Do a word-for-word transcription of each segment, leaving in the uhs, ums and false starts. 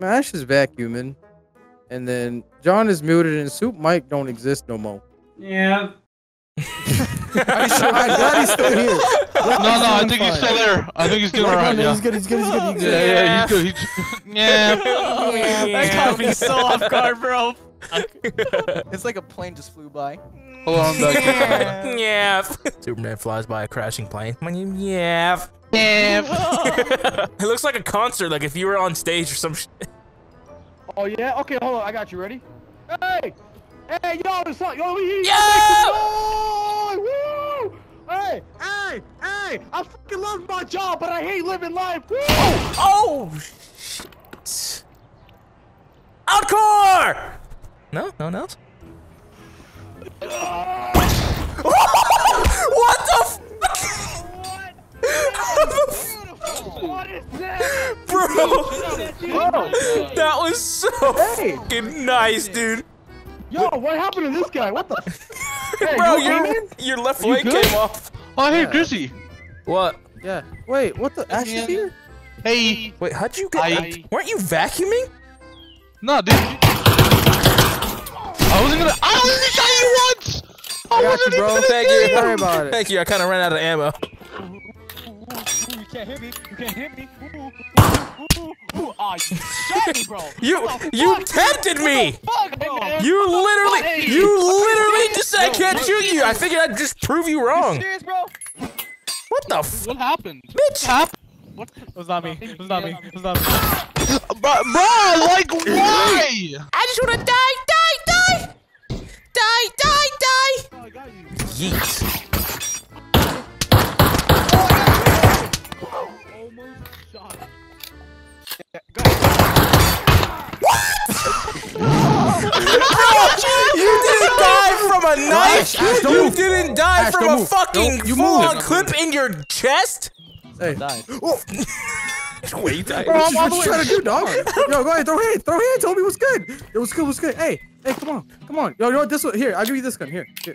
Ash is vacuuming, and then John is muted, and Soup Mike don't exist no more. Yeah. I'm glad he's still here. Let no, no, I think fire. he's still there. I think he's doing alright. Yeah. He's good. He's good. He's good. He's good. Yeah, yeah, he's good. He's... Yeah. Oh, yeah. That caught me so off guard, bro. It's like a plane just flew by. Hold on, yeah. yeah. Superman flies by a crashing plane. My name, yeah. Yeah. It looks like a concert, like if you were on stage or some shit. Oh yeah. Okay, hold on. I got you. Ready? Hey, hey, yo, what's up? Yo, we yeah. Woo! Hey, hey, hey! I fucking love my job, but I hate living life. Woo! Oh, oh shit! Outcore! No, no one else? Uh, what the f- What? What is that? Bro! Whoa. That was so hey. fucking nice, dude. Yo, what happened to this guy? What the f- hey, Bro, you your, your left you leg good? came off. Oh, hey, yeah. Grizzy. What? Yeah. Wait, what the- Ash is here? Hey. Wait, how'd you get- I... Weren't you vacuuming? No, dude. I wasn't gonna- I only shot you once! I, I wasn't you, bro. Even Thank you, Don't worry about it. Thank you, I kinda ran out of ammo. You can't hit me, you can't hit me. Aw, you shot me, bro. You- you fuck? tempted me! Fuck, you literally- hey, you literally serious? just said I can't bro, shoot serious? you! I figured I'd just prove you wrong. You serious, bro? What the f- What happened? Bitch! What happened? What? It was not me. It was not me. It was not me. Bro, bro, like why? I just wanna die, die, die, die, die, die. Oh, I got you. Yeet. Oh, almost shot. Yeah, go ahead. What? Bro, you didn't die from a knife. Ash, you move. didn't die Ash, from a move. fucking full-on clip in your chest. Hey. Oh. Wait, you died. Bro, what I'm you trying to do, dog? Yo, go ahead, throw hands, throw hands, homie. What's good? Yo, what's good? What's good? Hey, hey, come on, come on. Yo, you know what? This one here. I'll give you this gun. Here, here.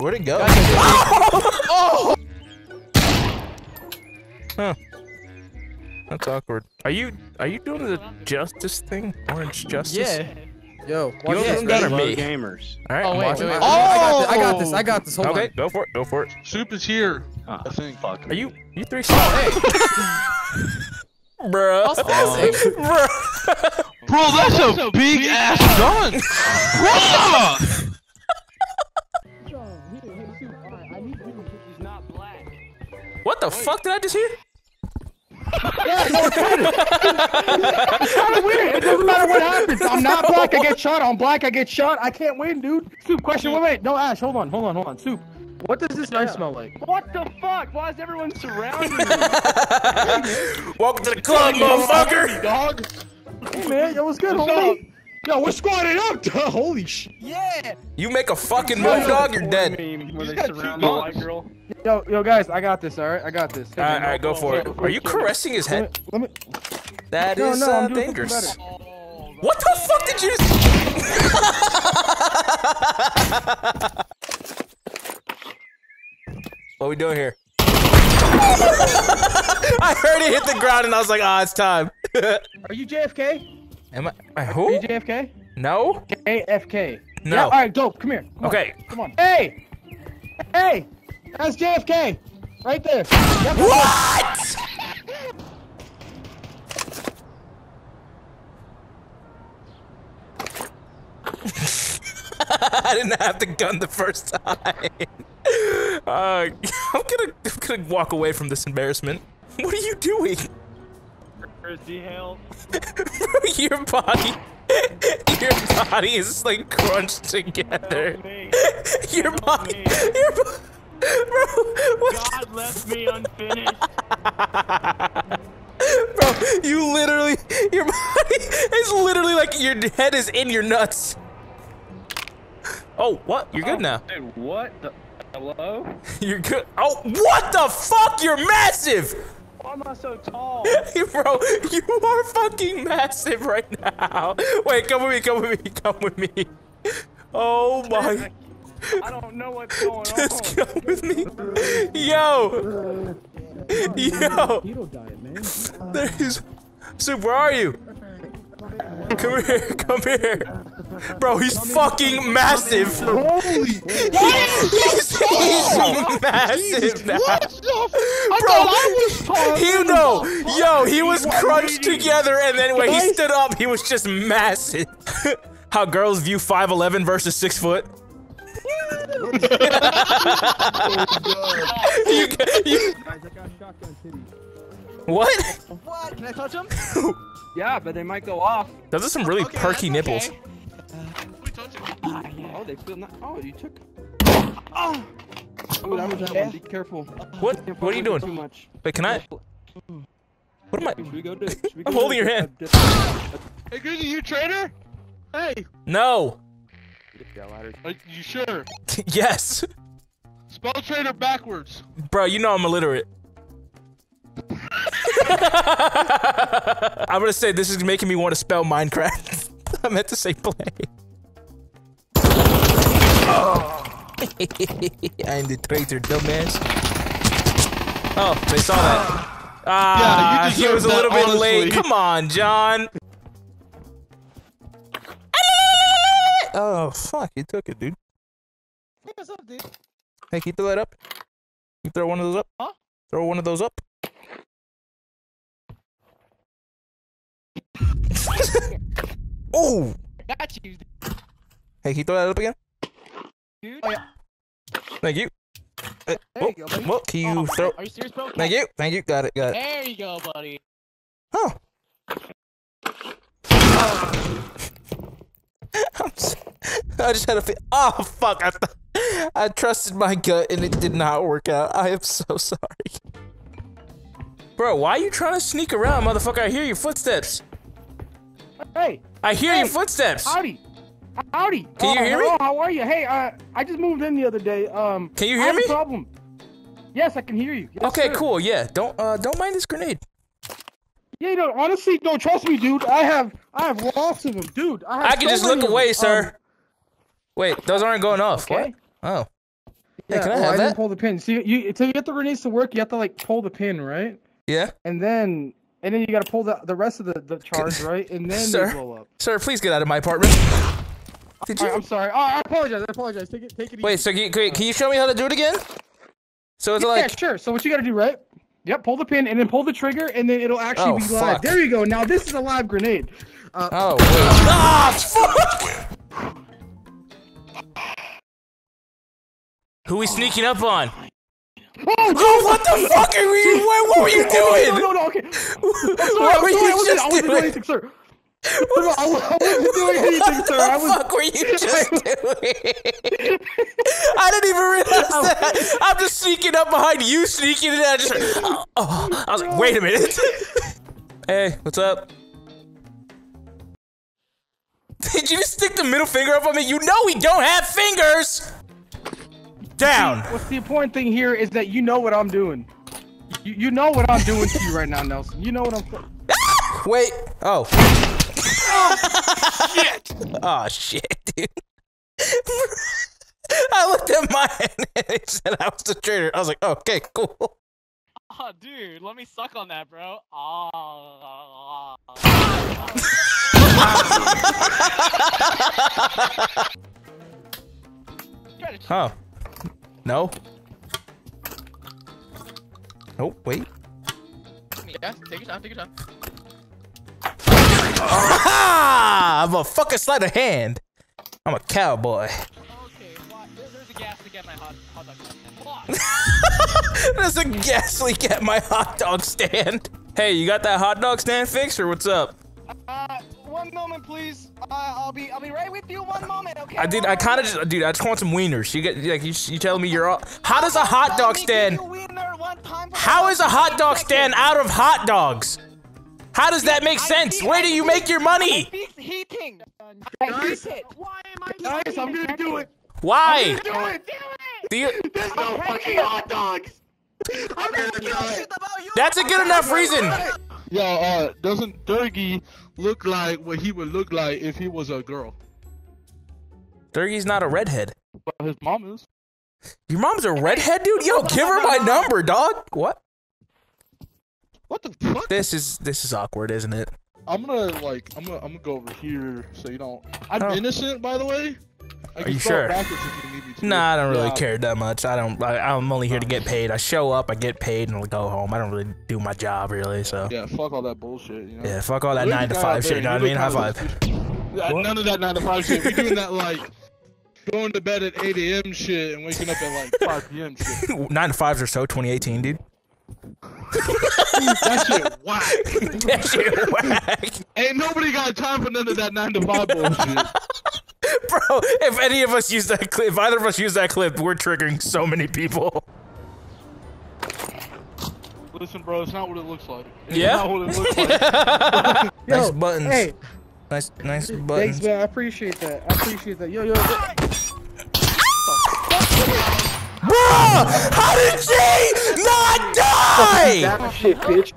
Where'd it go? Oh! Huh. That's awkward. Are you are you doing the justice thing? Orange justice? Yeah. Yo, watch you this better me. Gamers. All right, oh, wait, wait, wait. Oh! I got this. I got this. I got this. Hold okay, on. go for it. Go for it. Soup is here. Huh. I think. Fuck. Are you? You three? Oh, hey. Bro. Oh. Bro. Bro, that's, that's a, a big, big ass gun. Bro. What the wait. fuck did I just hear? Yeah, no, it's kind of, it's kind of weird. It doesn't matter what happens. I'm not black, I get shot. I'm black, I get shot. I can't win, dude. Soup, question. Wait, wait. No, Ash, hold on, hold on, hold on. Soup, what does this knife yeah. smell like? What the fuck? Why is everyone surrounding me? Welcome to the club, motherfucker. Dog. Hey, man. Yo, what's good, what's homie? Up? Yo, we're squatting up, dog. Holy shit. Yeah. You make a fucking move, dog, you're dead. You got two girl. Yo, yo, guys, I got this, alright? I got this. Alright, all right, go for it. Are you caressing his head? Let me, let me... That no, is no, uh, dangerous. Oh, what the fuck did you What are we doing here? I heard it hit the ground and I was like, ah, oh, it's time. Are you J F K? Am I, I who? Are you J F K? No. J F K. No. Yeah, all right, dope. Come here. Come okay. On. Come on. Hey, hey, that's J F K, right there. That's what? I didn't have the gun the first time. Uh, I'm gonna, I'm gonna walk away from this embarrassment. What are you doing? Your body, your body is like crunched together. Your Help body, me. your bo bro. What God left me unfinished. Bro, you literally, your body is literally like your head is in your nuts. Oh, what? You're good oh, now. Dude, what the? Hello? You're good. Oh, what the fuck? You're massive. Why am I so tall? Bro, you are fucking massive right now. Wait, come with me, come with me, come with me. Oh my. I don't know what's going Just on. Just come with me. Yo. Yo! Keto diet, man. There is. Soup, where are you? Come here, come here. Bro, he's fucking massive. Holy. He's, he's massive now. Bro, you know, yo, he was crunched together and then when he stood up, he was just massive. How girls view five eleven versus six foot. you, you... What? What? Can I touch them? Yeah, but they might go off. Those are some really okay, perky nipples. Okay. Uh, oh, they feel not. Oh, you took. Oh, Ooh, that was that yeah. one. Be careful. What? What are you doing? Too much. Wait, can I? What am I? Should we go do? Should we go I'm holding your hand. Hey, Grizzy, you traitor? Hey. No. Are you sure? Yes. Spell traitor backwards. Bro, you know I'm illiterate. I'm gonna say this is making me want to spell Minecraft. I meant to say play. Oh. I'm the traitor, dumbass. Oh, they saw that. Ah, yeah, you he was a little that, bit honestly. late. Come on, John. Oh, fuck, he took it, dude. Hey, what's up, dude? Hey, can you throw that up? You throw one of those up? Huh? Throw one of those up. Oh! Got you. Hey, can you throw that up again? Dude. Oh, yeah. Thank you. There oh, you go, buddy. Well, can you oh, throw? Are you serious, bro? Thank you. Thank you. Got it. Got it. There you go, buddy. Oh. oh. I'm so... I just had a feel. Oh fuck! I th I trusted my gut and it did not work out. I am so sorry. Bro, why are you trying to sneak around, motherfucker? I hear your footsteps. Hey. I hear hey, your footsteps. Howdy. Howdy. Can uh, you hear hello, me? How are you? Hey, uh, I just moved in the other day. Um. Can you hear I have me? A problem. Yes, I can hear you. Yes, okay, sir. Cool. Yeah. Don't uh don't mind this grenade. Yeah, you know, honestly, don't trust me, dude. I have, I have lots of them, dude. I, have I can so just look away, them. sir. Um, Wait, those aren't going off. Okay. What? Oh. Yeah, hey, can I well, have I that? Didn't pull the pin. See, you to get the grenades to work, you have to like pull the pin, right? Yeah. And then, and then you gotta pull the the rest of the the charge, right? And then sir, they blow up. Sir, please get out of my apartment. Did you? Right, I'm sorry. Oh, I apologize. I apologize. Take it. Take it. Wait. Easy. So can you, can you show me how to do it again? So it's yeah, like. Yeah, sure. So what you gotta do, right? Yep, pull the pin and then pull the trigger and then it'll actually oh, be live. Fuck. There you go. Now this is a live grenade. Uh, oh, wait. Ah, fuck! Who we sneaking up on? Oh, oh what the fuck are we? What were you doing? No, no, no, okay. What were you just doing? I wasn't doing anything, sir. What I wasn't doing anything, sir. What the fuck were you just doing? I didn't even realize that. I'm just sneaking up behind you, sneaking in. I just, oh, oh. I was like, wait a minute. Hey, what's up? Did you just stick the middle finger up on me? You know we don't have fingers. Down. What's the important thing here is that you know what I'm doing. You, you know what I'm doing to you right now, Nelson. You know what I'm. Wait. Oh. Oh, shit! Oh, shit, dude. I looked at mine and it said I was the traitor. I was like, okay, cool. Oh, dude, let me suck on that, bro. Oh. Oh. No. Oh, wait. Yeah, take your time, take your time. Ah! I'm a fucking sleight of hand. I'm a cowboy. Okay, well, there's a gas leak at my hot, hot dog stand. There's a gas leak at my hot dog stand. Hey, you got that hot dog stand fixed or what's up? Uh, one moment, please. Uh, I'll be, I'll be right with you. One moment, okay? I did. I kind of just, dude. I just want some wieners. You get, like, you, you tell me you're all. How does a hot dog stand? How is a hot dog stand out of hot dogs? How does that make sense? Where do you make your money? Heating. Guys, why am I guys, I'm gonna do it. Why? I'm gonna do it. Do you... There's no fucking hot dogs. I'm gonna do it. That's a good enough reason. Yo, uh, doesn't Dergie look like what he would look like if he was a girl? Dergie's not a redhead. But his mom is. Your mom's a redhead, dude? Yo, give her my number, dog. What? What the fuck? This is this is awkward, isn't it? I'm gonna like I'm gonna I'm gonna go over here so you don't. I'm oh. innocent, by the way. I Are you sure? If you need me to. Nah, I don't really yeah. care that much. I don't. I, I'm only here to get paid. I show up, I get paid, and I'll go home. I don't really do my job really. So yeah, fuck all that bullshit. You know? Yeah, fuck all that nine to five shit. You know what I mean? High five. None of that nine to five shit. We're doing that like going to bed at eight A M shit and waking up at like five P M shit. Nine to fives or so. twenty eighteen, dude. That shit whack. That shit whack. Ain't nobody got time for none of that nine to five bullshit. Bro, if any of us use that clip, if either of us use that clip, we're triggering so many people. Listen, bro, it's not what it looks like. It's yeah. not what it looks like. Yo, nice buttons. Hey. Nice, nice buttons. Thanks, man. I appreciate that. I appreciate that. Yo, yo. yo. Bro, how did she not die? That shit, bitch.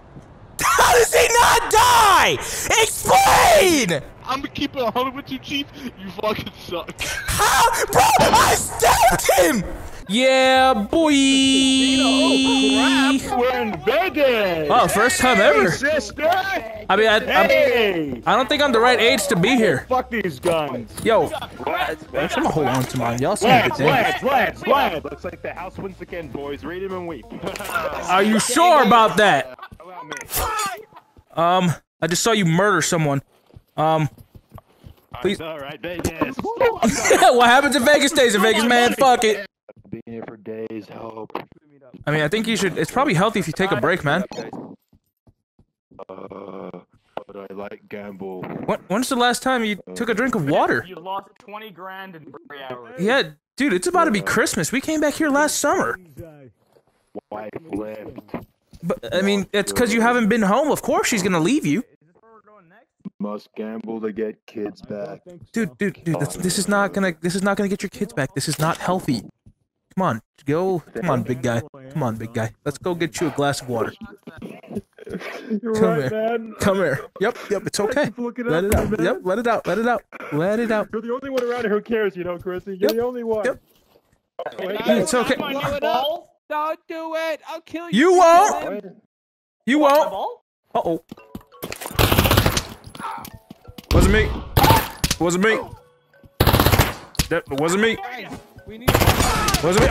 How does he not die? Explain! I'm gonna keep it one hundred with you, Chief. You fucking suck. How? Bro, I stabbed him! Yeah, boy! Oh, crap. We're invaded! Oh, first time hey, ever. Sister. I mean, I, hey. I don't think I'm the right age to be here. Fuck these guns. Yo, actually, I'm gonna hold on to mine. Y'all seem to think. Looks like the house wins again, boys. Read him and weep. Are you sure about that? Um, I just saw you murder someone. Um, please. All right, Vegas. What happens in Vegas stays in Vegas, man. Fuck it. Been here for days. Hope. I mean, I think you should. It's probably healthy if you take a break, man. Uh, but I like gamble. When, when's the last time you took a drink of water? You lost twenty grand in three hours. Yeah, dude, it's about to be Christmas. We came back here last summer. Wife left. But I mean, it's because you haven't been home. Of course, she's gonna leave you. Must gamble to get kids back. Dude, dude, dude, that's, this is not gonna. This is not gonna get your kids back. This is not healthy. Come on, go. Come on, big guy. Come on, big guy. Let's go get you a glass of water. You're Come right, here. Man. Come here. Yep, yep, it's okay. It let it out. Man. Yep, let it out. Let it out. Let it out. You're the only one around here who cares, you know, Chrissy. You're yep. the only one. Yep. Okay. It's okay. Don't do it. I'll kill you. You won't. You won't. Uh oh. Wasn't me. Wasn't me. That wasn't me. Wasn't me.